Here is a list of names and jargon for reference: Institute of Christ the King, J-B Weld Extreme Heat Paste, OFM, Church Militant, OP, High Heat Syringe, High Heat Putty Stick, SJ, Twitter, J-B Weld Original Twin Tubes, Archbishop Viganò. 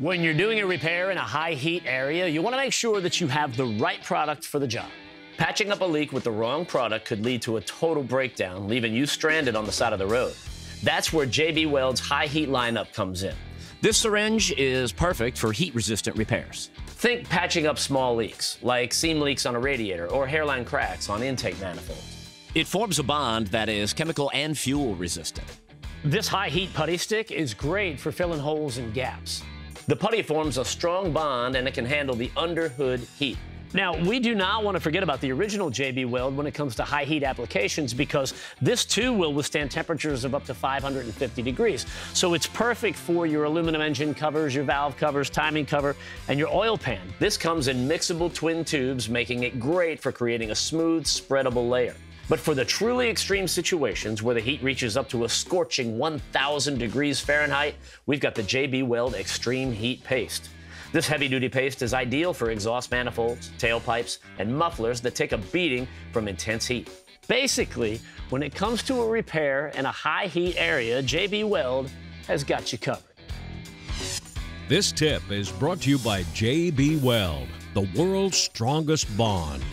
When you're doing a repair in a high heat area, you want to make sure that you have the right product for the job. Patching up a leak with the wrong product could lead to a total breakdown, leaving you stranded on the side of the road. That's where J-B Weld's high heat lineup comes in. This syringe is perfect for heat-resistant repairs. Think patching up small leaks, like seam leaks on a radiator or hairline cracks on intake manifolds. It forms a bond that is chemical and fuel resistant. This high heat putty stick is great for filling holes and gaps. The putty forms a strong bond and it can handle the under-hood heat. Now, we do not want to forget about the original J-B Weld when it comes to high heat applications, because this too will withstand temperatures of up to 550 degrees. So it's perfect for your aluminum engine covers, your valve covers, timing cover, and your oil pan. This comes in mixable twin tubes, making it great for creating a smooth, spreadable layer. But for the truly extreme situations where the heat reaches up to a scorching 1,000 degrees Fahrenheit, we've got the J-B Weld Extreme Heat Paste. This heavy-duty paste is ideal for exhaust manifolds, tailpipes, and mufflers that take a beating from intense heat. Basically, when it comes to a repair in a high heat area, J-B Weld has got you covered. This tip is brought to you by J-B Weld, the world's strongest bond.